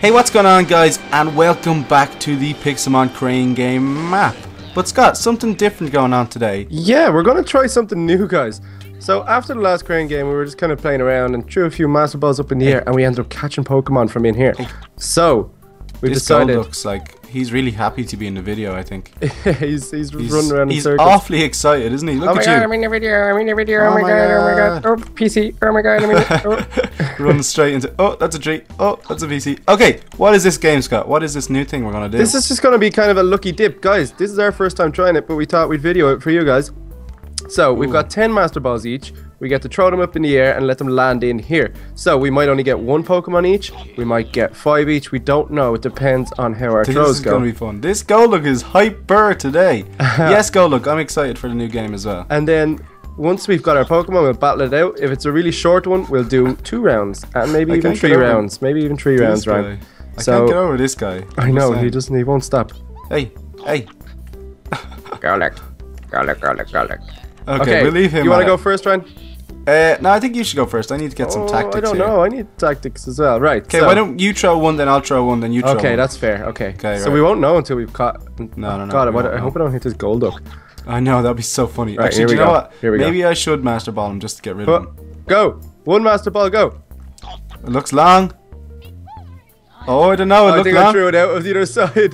Hey, what's going on, guys, and welcome back to the Pixelmon crane game map. But Scott, something different going on today. Yeah, we're going to try something new, guys. So after the last crane game, we were just kind of playing around and threw a few Master Balls up in the air, and we ended up catching Pokemon from in here. So we decided... This guy looks like he's really happy to be in the video, I think. he's running around in circles. He's awfully excited, isn't he? Look at you. Oh my god, I'm in the video, I'm in the video, oh my god, oh my god. Oh, PC, oh my god, I'm in the... Oh. Run straight into... Oh, that's a tree. Oh, that's a PC. Okay, what is this game, Scott? What is this new thing we're going to do? This is just going to be kind of a lucky dip. Guys, this is our first time trying it, but we thought we'd video it for you guys. So, we've got 10 Master Balls each. We get to throw them up in the air and let them land in here. So, we might only get one Pokemon each. We might get 5 each. We don't know. It depends on how our throws go. This is going to be fun. This Golurk is hyper today. Yes, Golurk. I'm excited for the new game as well. And then... once we've got our Pokemon, we'll battle it out. If it's a really short one, we'll do 2 rounds. And maybe even 3 rounds. Maybe even 3 rounds, right? I can't get over this guy. I know, he won't stop. Hey, hey. Golurk. Golurk, Golurk, Golurk. Okay, we'll leave him. You want to go first, Ryan? No, I think you should go first. I need to get some tactics. I don't know. I need tactics as well. Right. Okay, why don't you throw one, then I'll throw one, then you throw one. Okay, that's fair. Okay. So we won't know until we've caught... No, no, no. I hope I don't hit this Golurk. I know, that'd be so funny. Right, actually, do you know what? Maybe I should Master Ball him just to get rid of him. Go! One Master Ball, go! It looks long. Oh, I don't know, it looked long. I think I threw it out of the other side.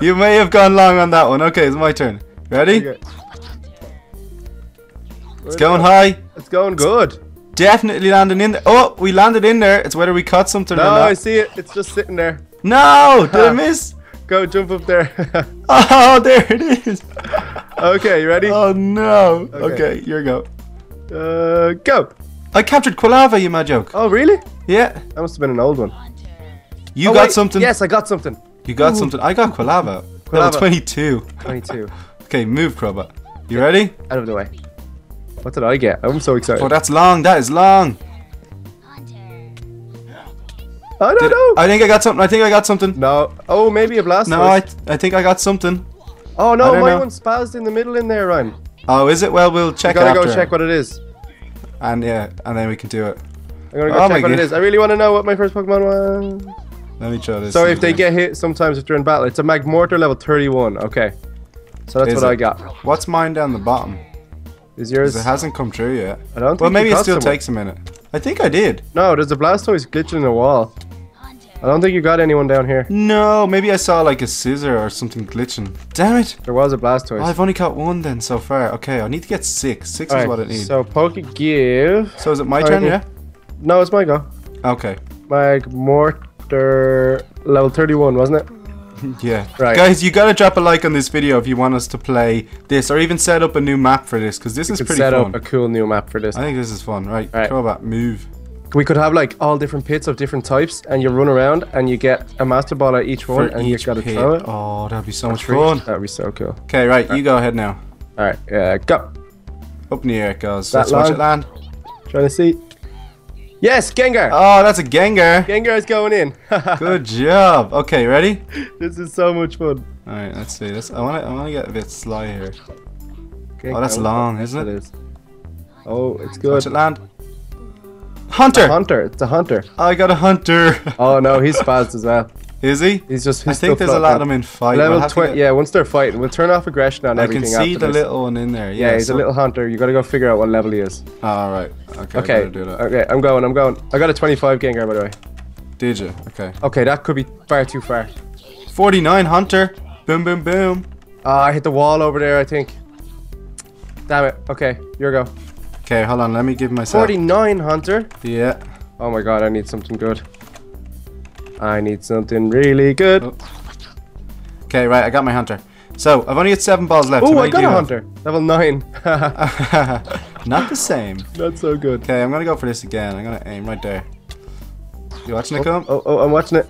You may have gone long on that one. Okay, it's my turn. Ready? Okay. It's going high. It's going good. Definitely landing in there. Oh, we landed in there. It's whether we caught something or not. No, I see it. It's just sitting there. No! Did I miss? Go, jump up there. Oh, there it is. Okay, you ready? Oh, no. Okay, here you go. Go. I captured Quilava, you mad joke. Oh, really? Yeah. That must have been an old one. You got something? Yes, I got something. You got something? I got Quilava. Level 22. 22. Okay, move, Crobat. You ready? Out of the way. What did I get? I'm so excited. Oh, that's long. That is long. I don't know. I think I got something. I think I got something. No. Oh, maybe a Blastoise. No, I think I got something. Oh, no. My one spazzed in the middle in there, Ryan. Oh, is it? Well, we'll check it after. Gotta go check what it is. And yeah, and then we can do it. I'm gonna go check what it is. I really want to know what my first Pokemon was. Let me try this. So if they get hit, sometimes if they're in battle, it's a Magmortar level 31. Okay. So that's what I got. What's mine down the bottom? Is yours? It hasn't come through yet. I don't think. Well, maybe it still takes a minute. I think I did. No, there's a Blastoise glitching in the wall. I don't think you got anyone down here. No, maybe I saw like a scissor or something glitching. Damn it! There was a Blastoise. Oh, I've only caught one then so far. Okay, I need to get 6. 6 is what I need. So Pokegive. So is it my turn? Yeah. No, it's my go. Okay. Magmortar level 31, wasn't it? Yeah. Right. Guys, you gotta drop a like on this video if you want us to play this or even set up a new map for this, because this is pretty fun. Set up a cool new map for this. I think this is fun. Right. Crobat, move. We could have like all different pits of different types, and you run around and you get a Master Ball at each one, and you gotta throw it. Oh, that'd be so much fun. That'd be so cool. Okay, right, you go ahead now. All right, go. Up in the air it goes. Let's watch it land. Trying to see. Yes, Gengar. Oh, that's a Gengar. Gengar is going in. Good job. Okay, ready? This is so much fun. All right, let's see. I wanna get a bit sly here. Gengar, oh, that's long, isn't it? It is. Oh, it's good. Watch it land. Hunter! Hunter, it's a Hunter. I got a Hunter. Oh no, he's fast as well. Is he? He's just. I think there's a lot of them in fight. Level 20. Yeah, once they're fighting, we'll turn off aggression on everything. I can see the little one in there. Yeah, he's a little Hunter. You gotta go figure out what level he is. All right. Okay. Okay. I'm gonna do that. Okay. I'm going. I got a 25 Gengar, by the way. Did you? Okay. Okay, that could be far too far. 49 Hunter. Boom, boom, boom. Ah, I hit the wall over there. I think. Damn it. Okay, your go. Okay, hold on, let me give myself... 49, Hunter? Yeah. Oh my god, I need something good. I need something really good. Oh. Okay, right, I got my Hunter. So, I've only got 7 balls left. Oh, I got a Hunter. Level 9. Not the same. Not so good. Okay, I'm going to go for this again. I'm going to aim right there. You watching it come? Oh, I'm watching it.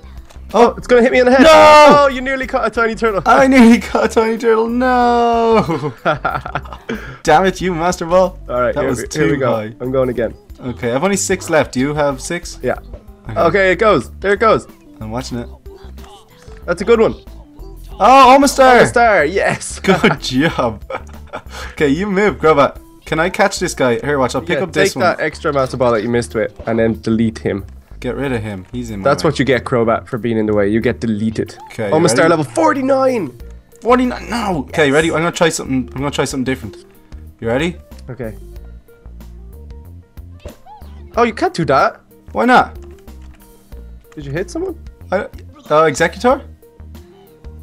Oh, it's going to hit me in the head. No! Oh, you nearly caught a tiny turtle. I nearly caught a tiny turtle. No! Damn it, you Master Ball. All right, here we go. I'm going again. Okay, I've only 6 left. Do you have 6? Yeah. Okay, it goes. There it goes. I'm watching it. That's a good one. Oh, Omastar. Omastar, yes. Good job. Okay, you move, Grobat. Can I catch this guy? Here, watch. I'll pick up this one. Take that extra Master Ball that you missed with and then delete him. Get rid of him. He's in my way. That's what you get, Crobat, for being in the way. You get deleted. Okay. Omastar level 49. 49. No. Yes. Okay, ready? I'm gonna try something. I'm gonna try something different. You ready? Okay. Oh, you can't do that. Why not? Did you hit someone? Exeggutor?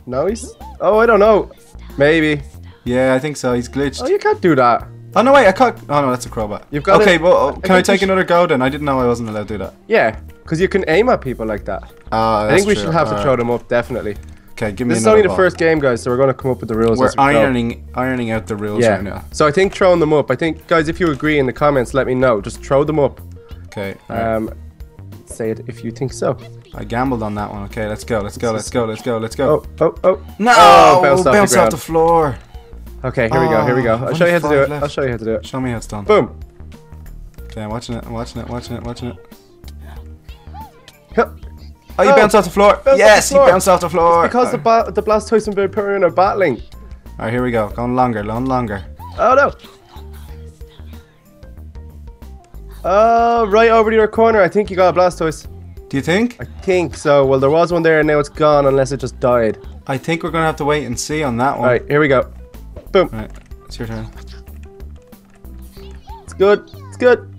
No, he's. Oh, I don't know. Maybe. Yeah, I think so. He's glitched. Oh, you can't do that. Oh no, wait, I can't. Oh no, that's a Crobat. You've got. Okay, well, can I take another go then? I didn't know I wasn't allowed to do that. Yeah, because you can aim at people like that. Ah, that's true. I think we should have to throw them up, definitely. Okay, give me. This is only the first game, guys, so we're gonna come up with the rules. We're ironing out the rules right now. So I think throwing them up. I think, guys, if you agree in the comments, let me know. Just throw them up. Okay. Say it if you think so. I gambled on that one. Okay, let's go. Let's go. Let's go. Let's go. Let's go. Oh, oh, oh! No! Oh, bounced off the floor. Okay, here we go, here we go. I'll show you how to do it. I'll show you how to do it. Show me how it's done. Boom! Okay, I'm watching it, I'm watching it, watching it, watching it. Oh, you bounced off the floor! Yes, you bounced off the floor! It's because the Blastoise and Vaporeon are battling. Alright, here we go. Going longer, going longer. Oh no! Oh, right over to your corner. I think you got a Blastoise. Do you think? I think so. Well, there was one there and now it's gone unless it just died. I think we're going to have to wait and see on that one. Alright, here we go. Boom. All right, it's your turn. It's good. It's good.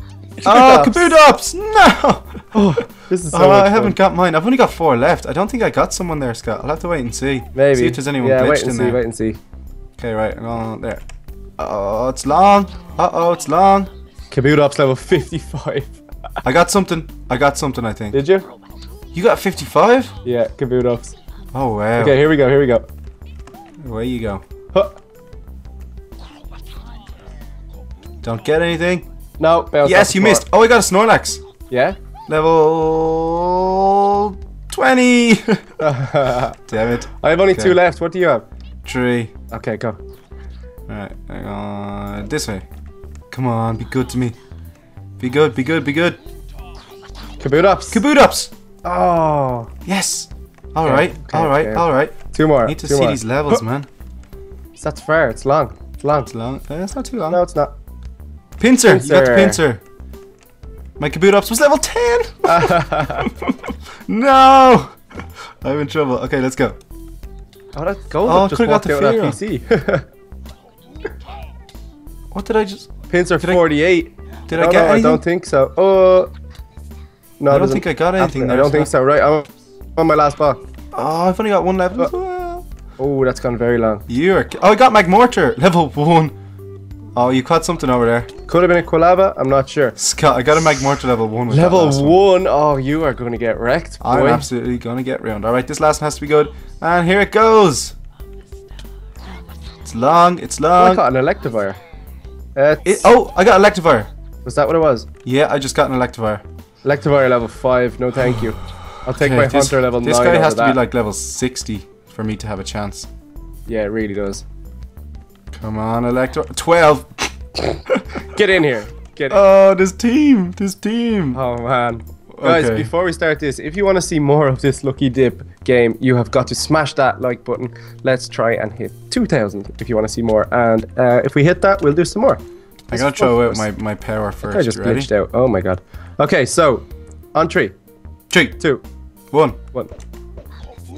Oh, Kabutops! No! Oh, this is so much fun. I haven't got mine. I've only got 4 left. I don't think I got someone there, Scott. I'll have to wait and see. Maybe. See if there's anyone glitched in there. Wait and see, wait and see. Okay, right. Oh, there. Oh, it's long. Uh-oh, it's long. Kabutops level 55. I got something. I got something, I think. Did you? You got 55? Yeah, Kabutops. Oh, wow. Okay, here we go. Here we go. Away you go. Huh. Don't get anything. No. Yes, you missed. Oh, I got a Snorlax. Yeah. Level 20. Damn it. I have only 2 left. What do you have? 3. Okay, go. All right, hang on. This way. Come on, be good to me. Be good. Be good. Be good. Kabutops. Kabutops. Oh. Yes. All right. Okay, all right. Okay. All right. 2 more. I need to see these levels, man. That's fair. It's long. It's long. It's long. It's not too long. No, it's not. Pinsir. You got the Pinsir. My Kabutops was level 10. No, I'm in trouble. Okay, let's go. Oh, that Golurk just walked out that PC. What did I just? Pinsir 48. Did I get anything? I don't think so. Oh, no, I don't think I got anything. I don't think so. Right, I'm on my last ball. Oh, I've only got 1 level as well. Oh, that's gone very long. Oh, I got Magmortar level 1. Oh, you caught something over there. Could have been a Quilava, I'm not sure. Scott, I got a Magmortar level 1 with level that 1? Oh, you are going to get wrecked, boy. I'm absolutely going to get ruined. Alright, this last one has to be good. And here it goes. It's long, it's long. Oh, I got an Electivire. Oh, I got Electivire. Was that what it was? Yeah, I just got an Electivire. Electivire level 5, no thank you. I'll take my Haunter level 9. This guy has to be like level 60 for me to have a chance. Yeah, it really does. Come on, Elector. 12. Get in here. Get in. Oh, this team. This team. Oh, man. Okay. Guys, before we start this, if you want to see more of this Lucky Dip game, you have got to smash that like button. Let's try and hit 2,000 if you want to see more. And if we hit that, we'll do some more. I got to throw out my power first. I just glitched out. Oh, my God. Okay, so on 3. 3. 2. 1. 1.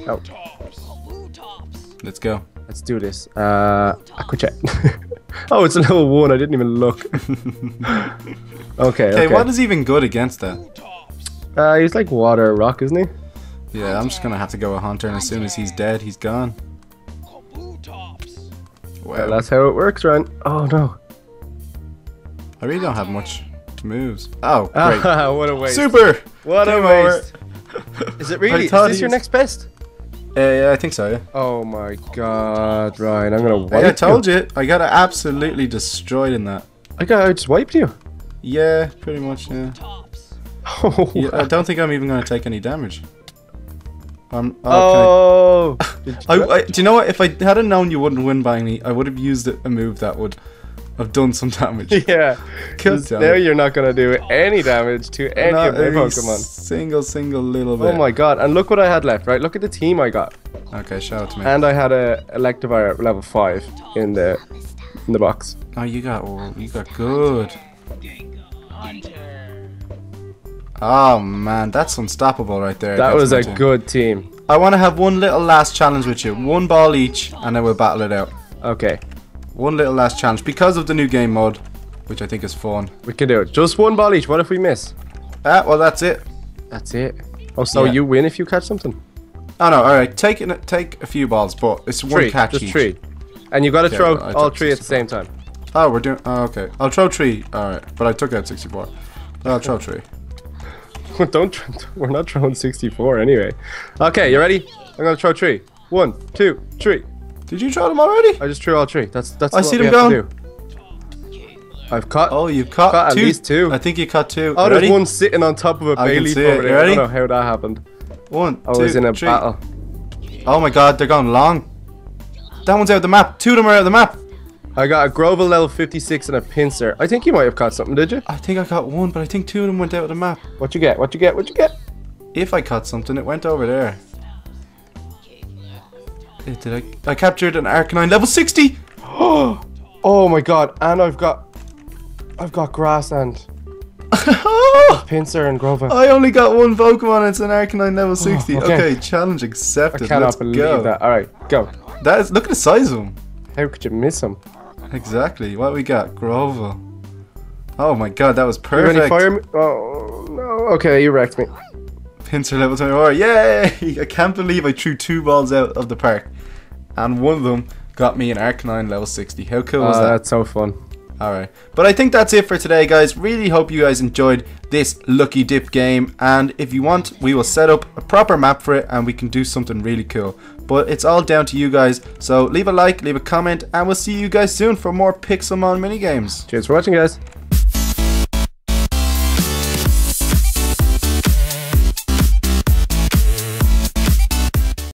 Oh. Let's go. Let's do this. Aquachet. Oh, it's a level 1. I didn't even look. Okay. Okay, what is even good against that? He's like water rock, isn't he? Yeah, I'm just gonna have to go with Haunter, and as soon as he's dead, he's gone. Well, that's how it works, Ryan. Oh no. I really don't have much moves. Oh, great! What a waste! Super! What Game a waste! Is it really? Is this your next best? Yeah, I think so, yeah. Oh my God, Ryan, I'm gonna wipe you. I told you, I got absolutely destroyed in that. I just wiped you. Yeah, pretty much, yeah. Oh, yeah, I don't think I'm even gonna take any damage. Oh! Okay. Do you know what, if I hadn't known you wouldn't win by me, I would have used a move that would have done some damage. Yeah, because now you're not gonna do any damage to any of my Pokemon. Single little bit. Oh my God! And look what I had left, right? Look at the team I got. Okay, shout out to me. And I had a Electivire at level 5 in the box. Oh, you got good. Oh man, that's unstoppable right there. That was a good team. I want to have one little last challenge with you. One ball each, and then we'll battle it out. Okay. One little last challenge because of the new game mode, which I think is fun. We can do it. Just one ball each. What if we miss? Ah, well that's it. That's it. Oh, so yeah. You win if you catch something? Oh no, alright. Take a few balls, but it's one catch each. Just three. And you gotta throw all three at the same time. Oh, we're doing... Oh, okay. I'll throw three. Alright, but I took out 64. I'll throw three. We're not throwing 64 anyway. Okay, you ready? I'm gonna throw three. 1, 2, 3. Did you throw them already? I just threw all three. That's I see them going. I've caught. Oh, you've caught at least two. I think you caught two. Oh, there's one sitting on top of a Bailey over there. You ready? I don't know how that happened. 1, 2, 3. I was in a battle. Oh my God, they're going long. That one's out of the map. Two of them are out of the map. I got a Groval level 56 and a Pinsir. I think you might have caught something, did you? I think I caught one, but I think two of them went out of the map. What'd you get? What'd you get? What'd you get? If I caught something, it went over there. I captured an Arcanine level 60. Oh my God! And I've got grass and Pinsir and Groval. I only got one Pokemon. And it's an Arcanine level 60. Okay, challenge accepted. I cannot believe that. All right, go. That is. Look at the size of them. How could you miss them? Exactly. What we got? Groval. Oh my God, that was perfect. You fire me? Oh no. Okay, you wrecked me. Pinsir level 24. Yay! I can't believe I threw two balls out of the park, and one of them got me an Arcanine level 60. How cool was that? That's so fun. All right, but I think that's it for today, guys. Really hope you guys enjoyed this Lucky Dip game, and if you want, we will set up a proper map for it, and we can do something really cool. But it's all down to you guys, so leave a like, leave a comment, and we'll see you guys soon for more Pixelmon minigames. Cheers for watching, guys.